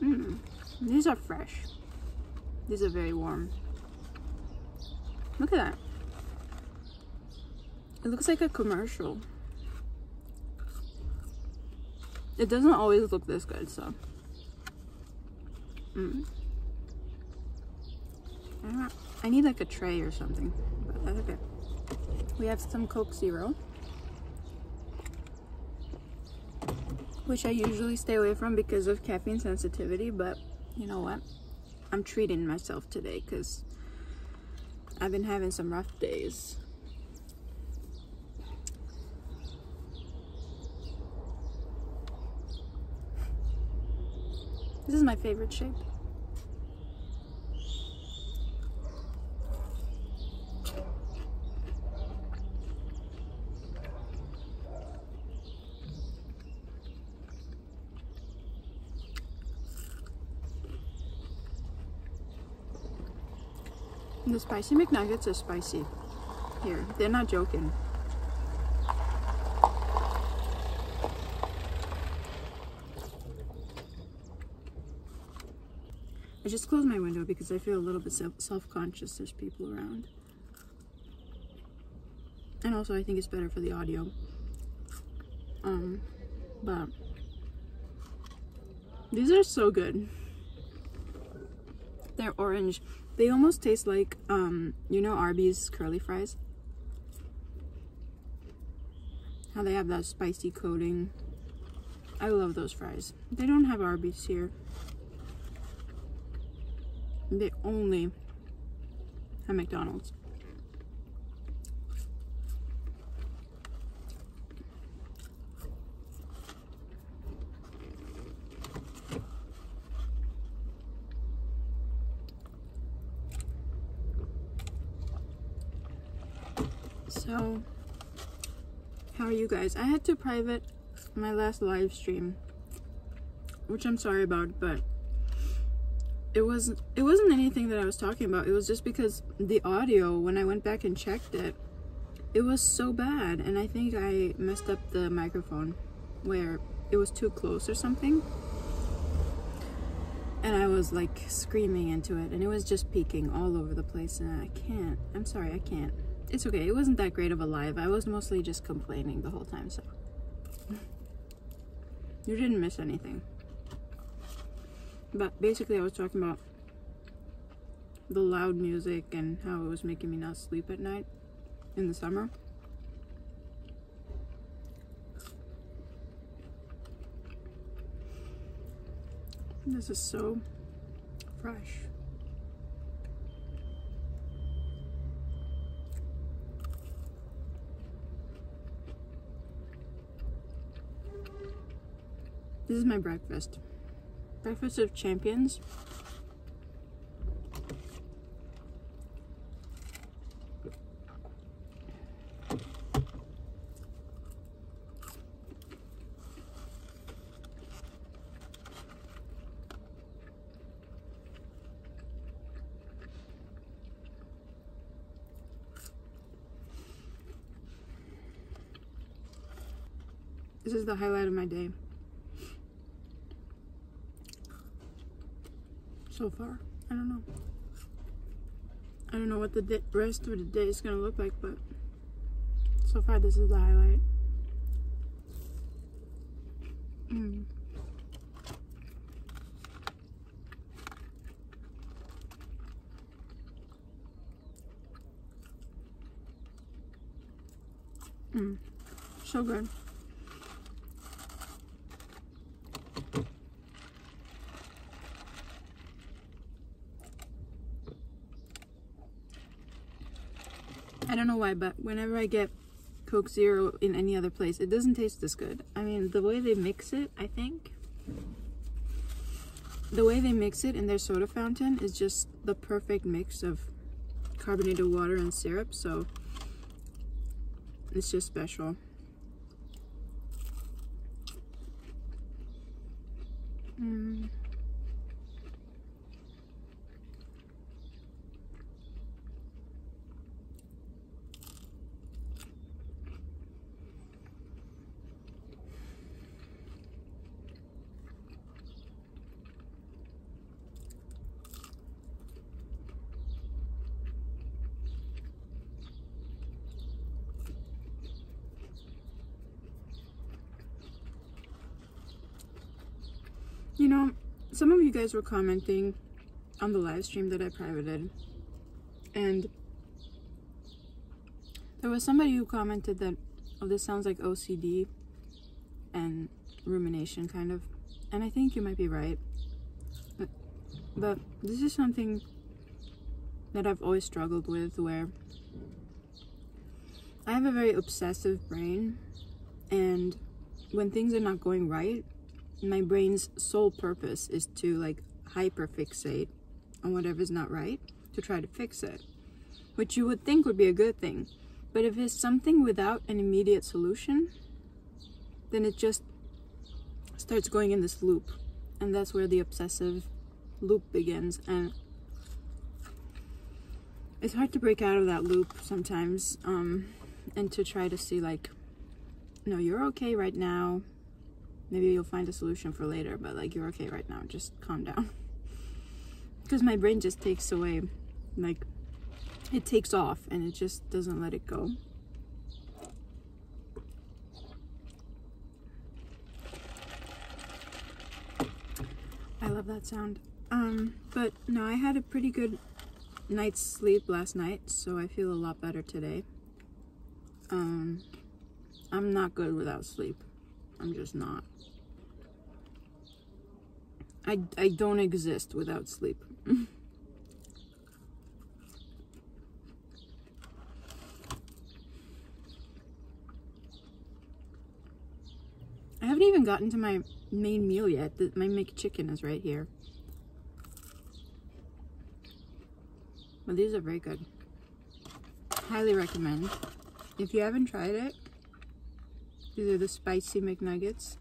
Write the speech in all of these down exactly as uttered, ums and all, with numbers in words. Mm-mm. These are fresh. These are very warm. Look at that. It looks like a commercial. It doesn't always look this good, so. Mm. I, don't know. I need like a tray or something, but that's okay. We have some Coke Zero, which I usually stay away from because of caffeine sensitivity, but you know what? I'm treating myself today because I've been having some rough days. This is my favorite shape. And the spicy McNuggets are spicy. Here, they're not joking. I just closed my window because I feel a little bit self-conscious. There's people around. And also I think it's better for the audio. Um, but these are so good. They're orange. They almost taste like, um, you know, Arby's curly fries? How they have that spicy coating. I love those fries. They don't have Arby's here. They only have McDonald's. So, how are you guys? I had to private my last live stream, which I'm sorry about, but it wasn't it wasn't anything that I was talking about. It was just because the audio, when I went back and checked it, it was so bad, and I think I messed up the microphone where it was too close or something, and I was like screaming into it, and it was just peeking all over the place, and I can't. I'm sorry, I can't. It's okay, it wasn't that great of a live. I was mostly just complaining the whole time, so. You didn't miss anything. But basically I was talking about the loud music and how it was making me not sleep at night in the summer. This is so fresh. This is my breakfast. Breakfast of champions. This is the highlight of my day so far. I don't know. I don't know what the day, rest of the day is gonna look like, but so far this is the highlight. Mm. Mm. So good. I don't know why, but whenever I get Coke Zero in any other place, it doesn't taste this good. I mean, the way they mix it, I think. The way they mix it in their soda fountain is just the perfect mix of carbonated water and syrup, so it's just special. Mm. You know, some of you guys were commenting on the live stream that I privated, and there was somebody who commented that, oh, this sounds like O C D and rumination, kind of. And I think you might be right, but, but this is something that I've always struggled with, where I have a very obsessive brain, and when things are not going right, my brain's sole purpose is to like hyperfixate on whatever's not right to try to fix it, which you would think would be a good thing. But if it's something without an immediate solution, then it just starts going in this loop, and that's where the obsessive loop begins, and it's hard to break out of that loop sometimes, um, and to try to see like, no, you're okay right now, maybe you'll find a solution for later, but like, you're okay right now, just calm down. Because my brain just takes away, like, it takes off and it just doesn't let it go. I love that sound. Um, but no, I had a pretty good night's sleep last night, so I feel a lot better today. Um, I'm not good without sleep. I'm just not. I, I don't exist without sleep. I haven't even gotten to my main meal yet. My McChicken is right here. But these are very good. Highly recommend. If you haven't tried it, these are the spicy McNuggets.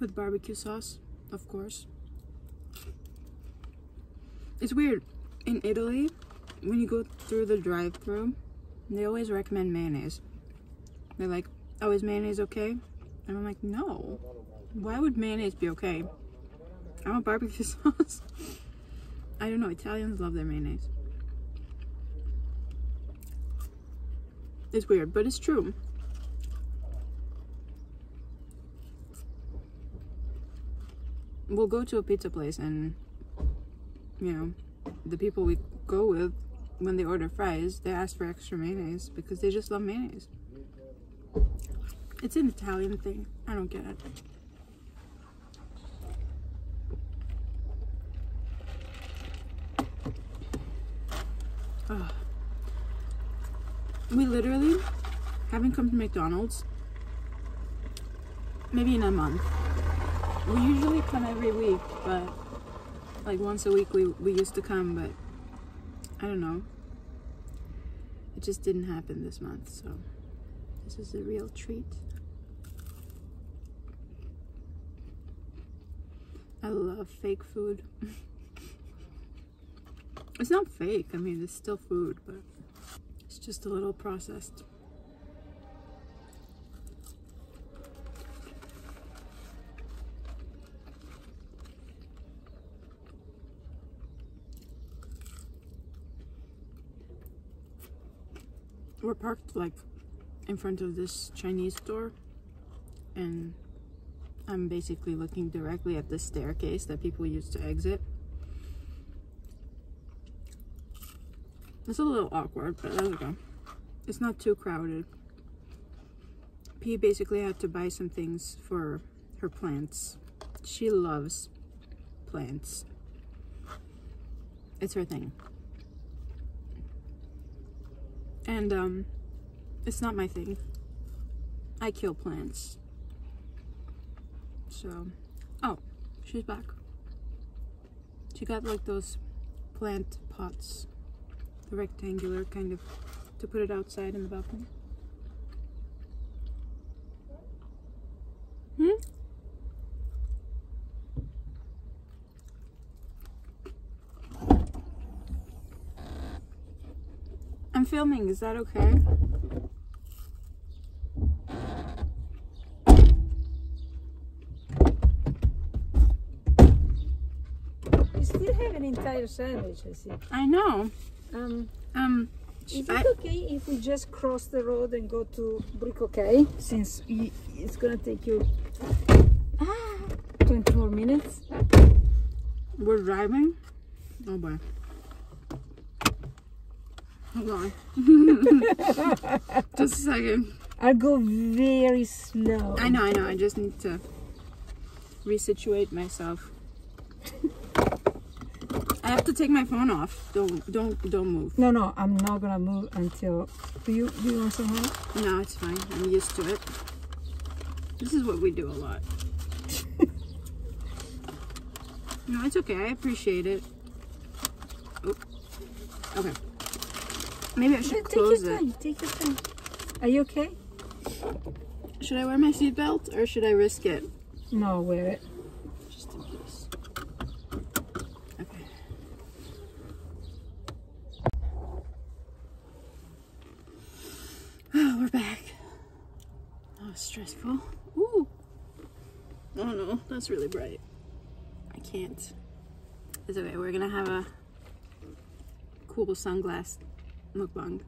With barbecue sauce, of course. It's weird. In Italy, when you go through the drive-thru, they always recommend mayonnaise. They're like, oh, is mayonnaise okay? And I'm like, no. Why would mayonnaise be okay? I want barbecue sauce. I don't know. Italians love their mayonnaise. It's weird, but it's true. We'll go to a pizza place and, you know, the people we go with, when they order fries, they ask for extra mayonnaise because they just love mayonnaise. It's an Italian thing. I don't get it. Ugh. We literally haven't come to McDonald's maybe in a month. We usually come every week, but like once a week we, we used to come, but I don't know. It just didn't happen this month, so this is a real treat. I love fake food. It's not fake, I mean, it's still food, but it's just a little processed. We're parked like in front of this Chinese store, and I'm basically looking directly at the staircase that people use to exit. It's a little awkward, but there we go. It's not too crowded. P basically had to buy some things for her plants. She loves plants. It's her thing. And, um, it's not my thing. I kill plants. So, oh, she's back. She got, like, those plant pots. The rectangular, kind of, to put it outside in the balcony. Hmm? I'm filming, is that okay? You still have an entire sandwich, I see. I know. Um, um, Is it okay if we just cross the road and go to Bricoquet, since it's gonna take you twenty-four minutes? We're driving. Oh boy. Hold on. Just a second. I'll go very slow. I know, I know. I just need to resituate myself. I have to take my phone off. Don't, don't, don't move. No, no, I'm not gonna move until. Do you, do you want some help? No, it's fine. I'm used to it. This is what we do a lot. No, it's okay. I appreciate it. Oh. Okay. Maybe I should no, close it. Take your time. Take your time. Are you okay? Should I wear my seatbelt or should I risk it? No, wear it. Just in case. Oh, we're back. That was stressful. Ooh. Oh no, that's really bright. I can't. It's okay, we're gonna have a cool sunglass mukbang.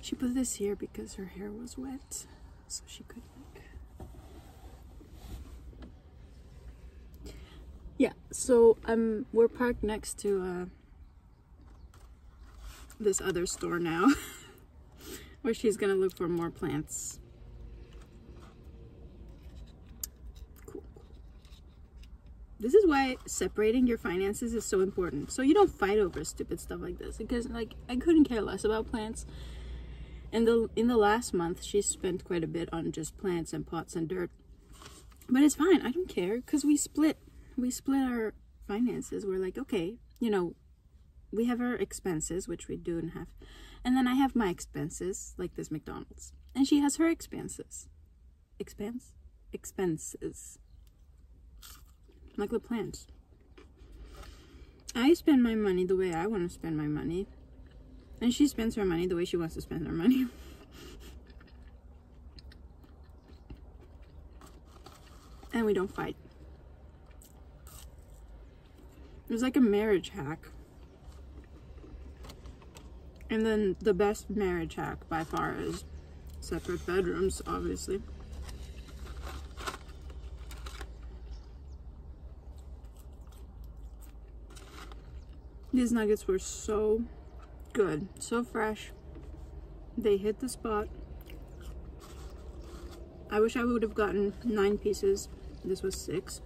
She put this here because her hair was wet, so she couldn't. Yeah, so um, we're parked next to uh, this other store now, where she's gonna look for more plants. Cool. This is why separating your finances is so important. So you don't fight over stupid stuff like this, because like I couldn't care less about plants. And the in the last month, she spent quite a bit on just plants and pots and dirt. But it's fine. I don't care, because we split. We split our finances. We're like, okay, you know, we have our expenses, which we do and have. And then I have my expenses, like this McDonald's. And she has her expenses. Expense? Expenses. Like the plants. I spend my money the way I want to spend my money. And she spends her money the way she wants to spend her money. And we don't fight. It was like a marriage hack. And then the best marriage hack by far is separate bedrooms, obviously. These nuggets were so good, so fresh. They hit the spot. I wish I would have gotten nine pieces. This was six.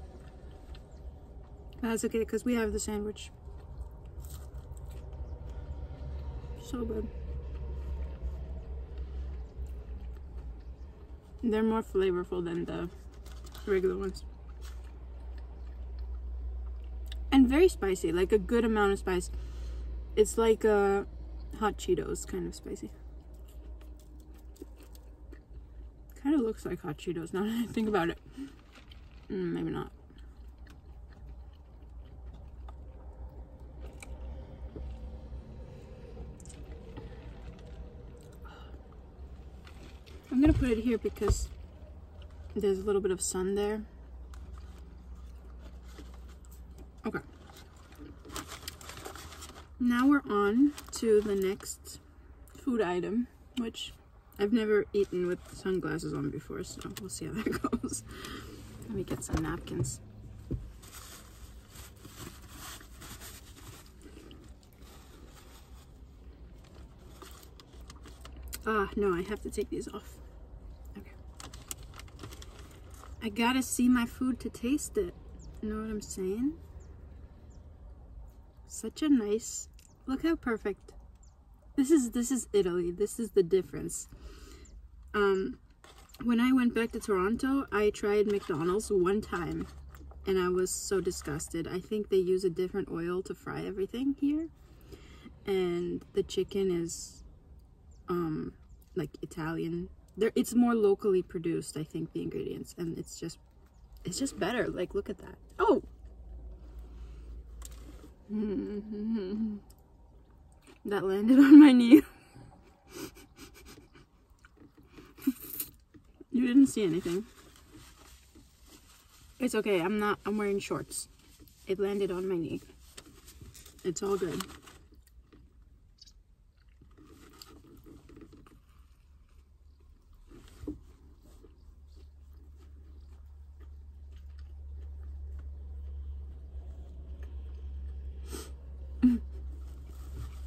That's okay, because we have the sandwich. So good. They're more flavorful than the regular ones. And very spicy, like a good amount of spice. It's like a Hot Cheetos kind of spicy. Kind of looks like Hot Cheetos now that I think about it. Mm, maybe not. I'm gonna put it here because there's a little bit of sun there. Okay. Now we're on to the next food item, which I've never eaten with sunglasses on before, so we'll see how that goes. Let me get some napkins. Ah, no, I have to take these off. Okay. I gotta see my food to taste it. You know what I'm saying? Such a nice, look how perfect. This is this is Italy. This is the difference. Um, when I went back to Toronto, I tried McDonald's one time and I was so disgusted. I think they use a different oil to fry everything here. And the chicken is um like Italian. There it's more locally produced, I think, the ingredients, and it's just it's just better. Like, look at that. Oh. Mm-hmm. That landed on my knee. You didn't see anything. It's okay. I'm not I'm wearing shorts. It landed on my knee. It's all good.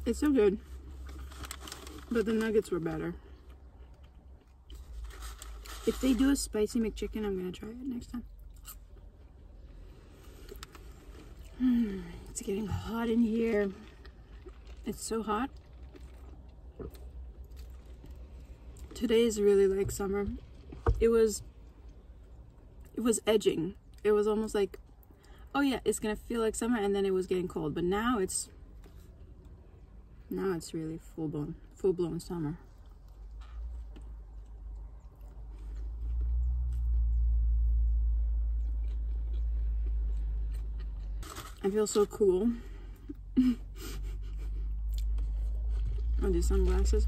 It's so good, but the nuggets were better. If they do a spicy McChicken, I'm gonna try it next time. Mm, it's getting hot in here. It's so hot. Today is really like summer. It was, it was edging. It was almost like, oh yeah, it's gonna feel like summer, and then it was getting cold. But now it's, now it's really full-blown, full-blown summer. I feel so cool with these sunglasses.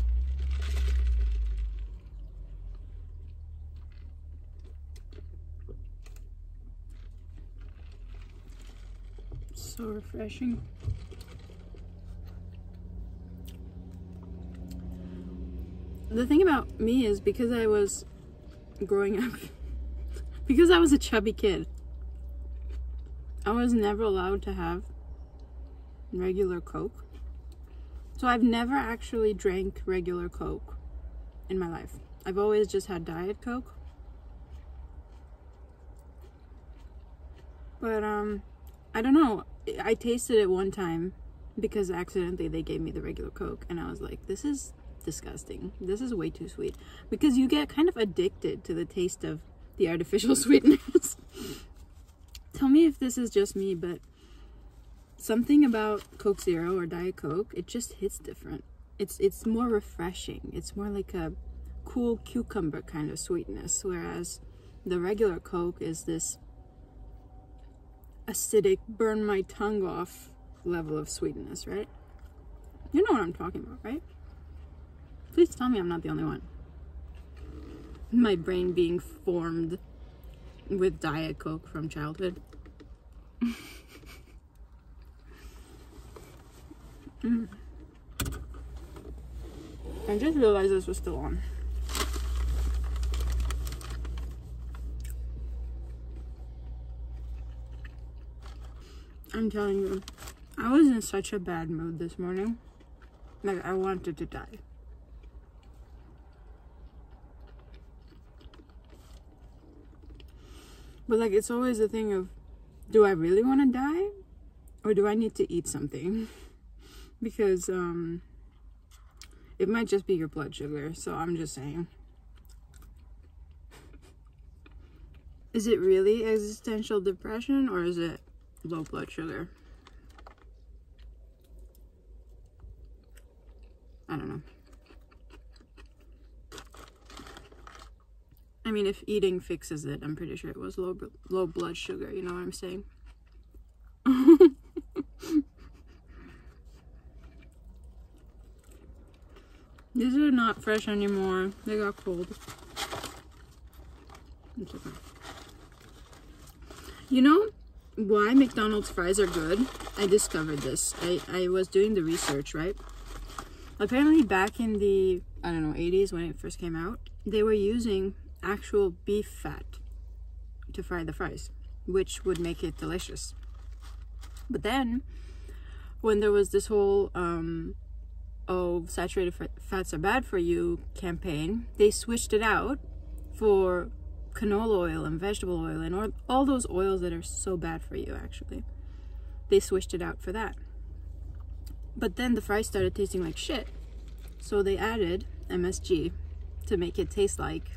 So refreshing. The thing about me is because I was growing up, because I was a chubby kid, I was never allowed to have regular Coke. So I've never actually drank regular Coke in my life. I've always just had Diet Coke. But, um, I don't know. I tasted it one time because accidentally they gave me the regular Coke and I was like, this is disgusting, this is way too sweet, because you get kind of addicted to the taste of the artificial sweetness. Tell me if this is just me, but something about Coke Zero or Diet Coke, it just hits different. It's it's more refreshing. It's more like a cool cucumber kind of sweetness, whereas the regular Coke is this acidic, burn my tongue off level of sweetness, right? You know what I'm talking about, right? Please tell me I'm not the only one. My brain being formed with Diet Coke from childhood. mm. I just realized this was still on. I'm telling you, I was in such a bad mood this morning. Like, I wanted to die. But like, it's always a thing of, do I really want to die? Or do I need to eat something? Because um, it might just be your blood sugar. So I'm just saying. Is it really existential depression or is it low blood sugar? I don't know. I mean, if eating fixes it, I'm pretty sure it was low low blood sugar, you know what I'm saying? These are not fresh anymore. They got cold. It's okay. You know why McDonald's fries are good? I discovered this. I, I was doing the research, right? Apparently back in the, I don't know, eighties when it first came out, they were using actual beef fat to fry the fries, which would make it delicious. But then when there was this whole um oh saturated fats are bad for you campaign, they switched it out for canola oil and vegetable oil and or all those oils that are so bad for you. Actually, they switched it out for that. But then the fries started tasting like shit, so they added M S G to make it taste like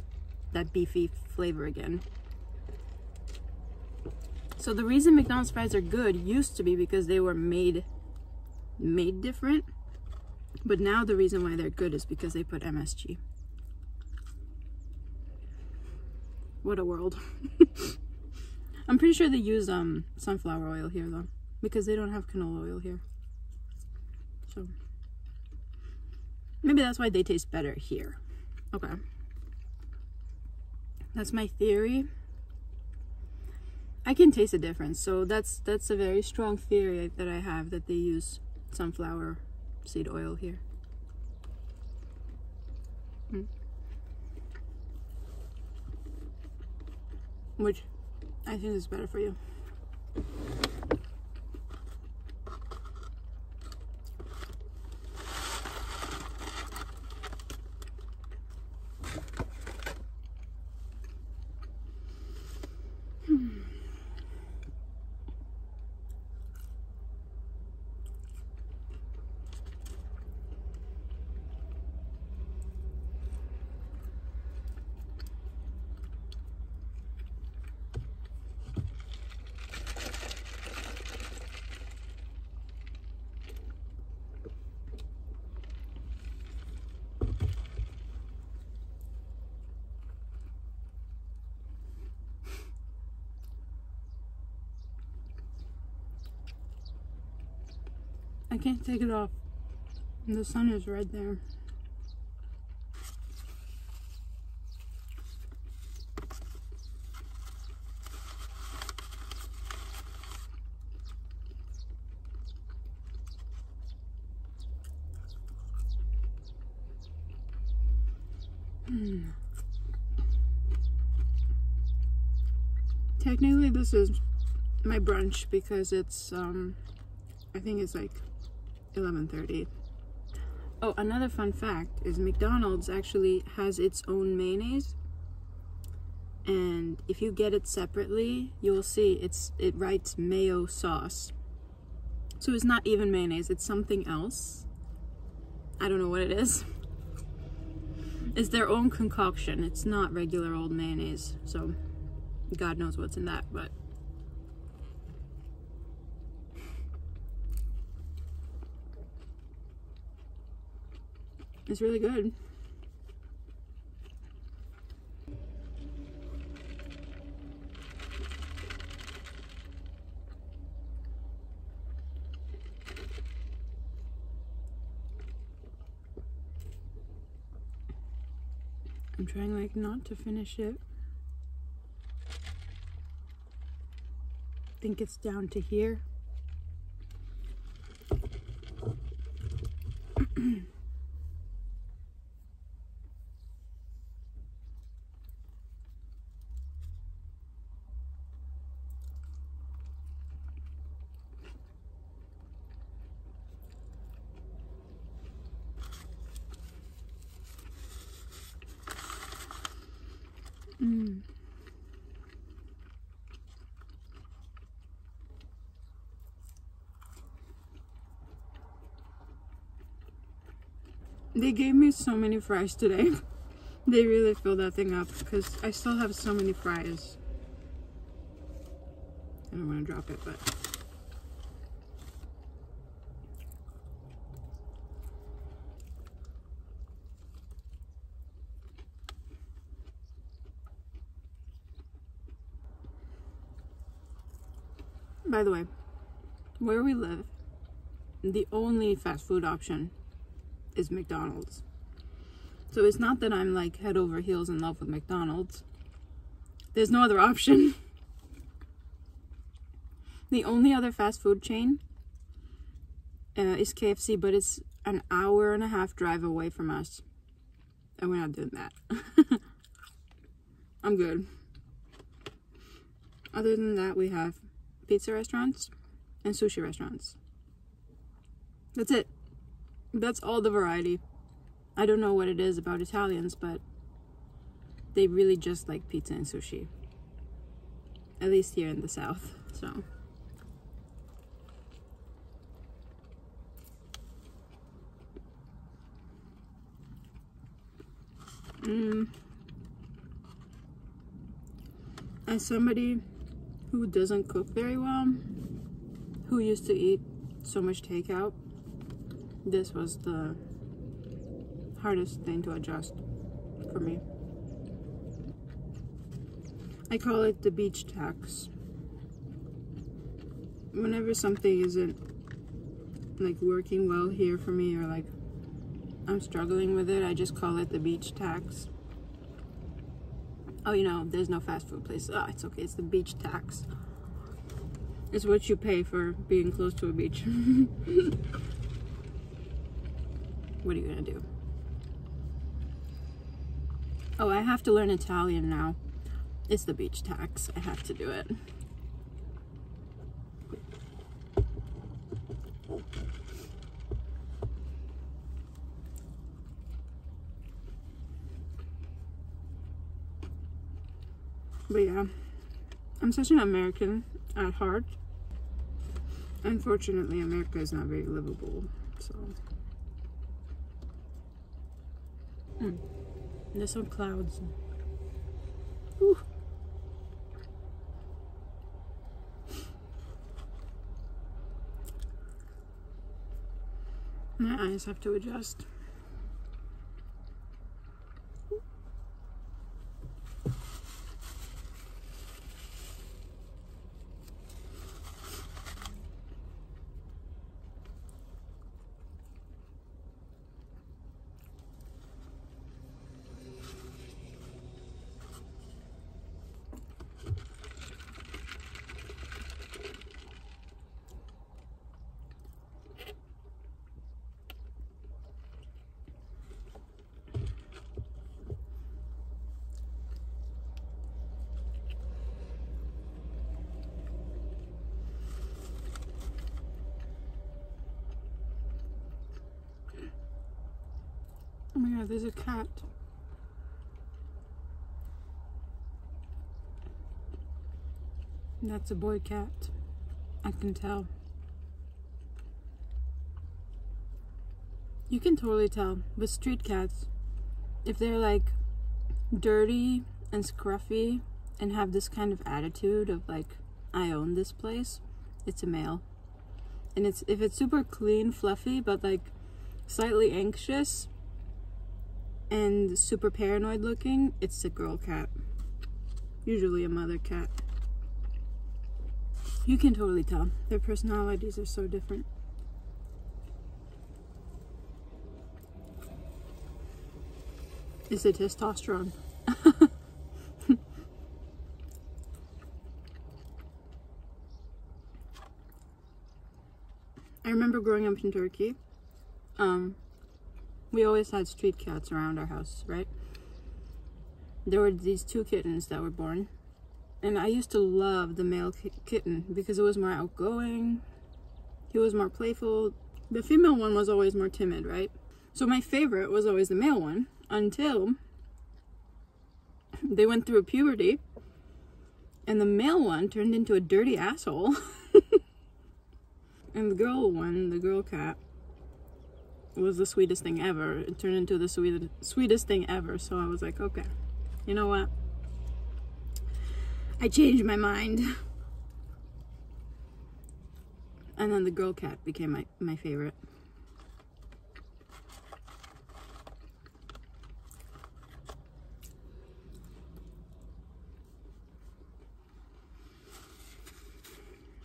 that beefy flavor again. So the reason McDonald's fries are good used to be because they were made made different, but now the reason why they're good is because they put M S G. What a world. I'm pretty sure they use um sunflower oil here though, because they don't have canola oil here, so maybe that's why they taste better here. Okay, that's my theory. I can taste a difference, so that's that's a very strong theory that I have, that they use sunflower seed oil here. Mm. Which I think is better for you. I can't take it off. The sun is right there. Mm. Technically, this is my brunch because it's um I think it's like eleven thirty. Oh, another fun fact is McDonald's actually has its own mayonnaise, and if you get it separately, you'll see it's it writes mayo sauce. So it's not even mayonnaise, it's something else. I don't know what it is. It's their own concoction. It's not regular old mayonnaise, so God knows what's in that, but it's really good. I'm trying like not to finish it. I think it's down to here. Mm. They gave me so many fries today. They really filled that thing up because I still have so many fries. I don't want to drop it, but by the way, where we live, the only fast food option is McDonald's. So it's not that I'm like head over heels in love with McDonald's. There's no other option. The only other fast food chain uh, is K F C, but it's an hour and a half drive away from us. And we're not doing that. I'm good. Other than that, we have pizza restaurants and sushi restaurants. That's it. That's all the variety. I don't know what it is about Italians, but they really just like pizza and sushi. At least here in the South, so. Mm. As somebody who doesn't cook very well, who used to eat so much takeout, this was the hardest thing to adjust for me. I call it the beach tax. Whenever something isn't like working well here for me, or like I'm struggling with it, I just call it the beach tax. Oh, you know, there's no fast food place. Oh, it's okay. It's the beach tax. It's what you pay for being close to a beach. what are you gonna do? Oh, I have to learn Italian now. It's the beach tax. I have to do it. But yeah, I'm such an American at heart. Unfortunately, America is not very livable, so. Mm. There's some clouds. Ooh. My eyes have to adjust. Oh my god, there's a cat. That's a boy cat. I can tell. You can totally tell with street cats. If they're like dirty and scruffy and have this kind of attitude of like, I own this place, it's a male. And it's if it's super clean, fluffy, but like slightly anxious, and super paranoid looking, it's a girl cat. Usually a mother cat. You can totally tell. Their personalities are so different. It's the testosterone. I remember growing up in Turkey. Um, We always had street cats around our house, right? There were these two kittens that were born. And I used to love the male kitten because it was more outgoing. He was more playful. The female one was always more timid, right? So my favorite was always the male one until they went through puberty and the male one turned into a dirty asshole. And the girl one, the girl cat, was the sweetest thing ever. It turned into the sweetest sweetest thing ever. So I was like, okay, you know what? I changed my mind. And then the girl cat became my, my favorite.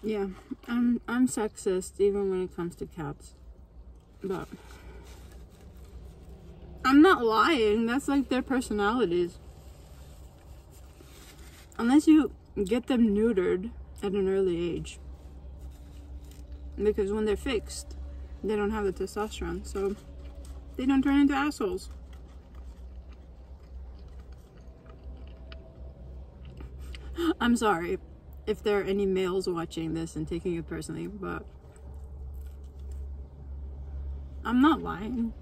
Yeah, I'm, I'm sexist even when it comes to cats. But I'm not lying, that's like their personalities. Unless you get them neutered at an early age. Because when they're fixed, they don't have the testosterone, so they don't turn into assholes. I'm sorry if there are any males watching this and taking it personally, but I'm not lying.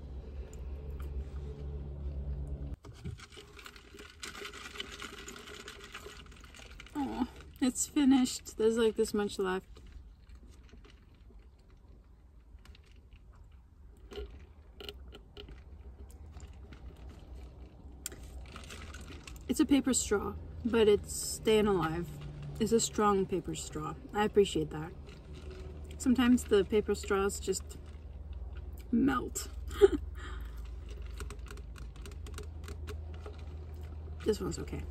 Oh, it's finished. There's like this much left. It's a paper straw, but it's staying alive. It's a strong paper straw. I appreciate that. Sometimes the paper straws just melt. This one's okay.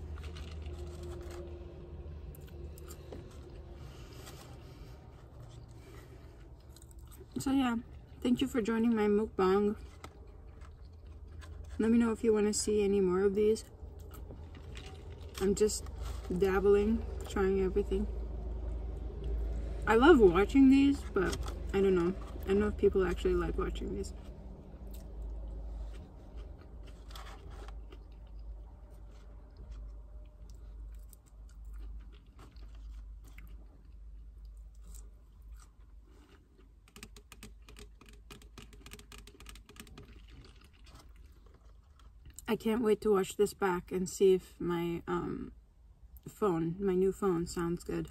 So yeah, thank you for joining my mukbang. Let me know if you want to see any more of these. I'm just dabbling, trying everything. I love watching these, but I don't know. I don't know if people actually like watching these. I can't wait to watch this back and see if my um, phone, my new phone, sounds good.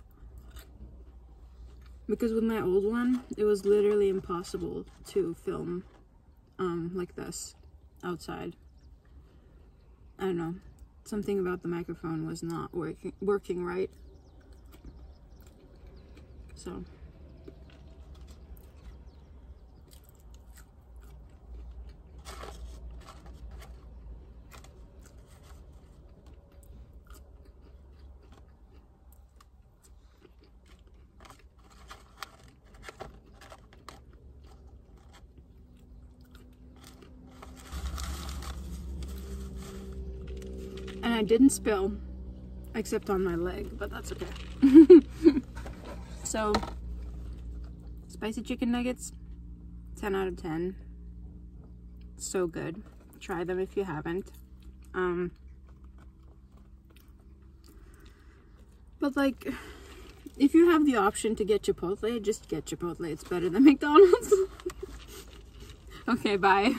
Because with my old one, it was literally impossible to film um, like this outside. I don't know. Something about the microphone was not working, working right. So. And I didn't spill, except on my leg, but that's okay. So, spicy chicken nuggets, ten out of ten. So good. Try them if you haven't. Um, but like, if you have the option to get Chipotle, just get Chipotle. It's better than McDonald's. Okay, bye.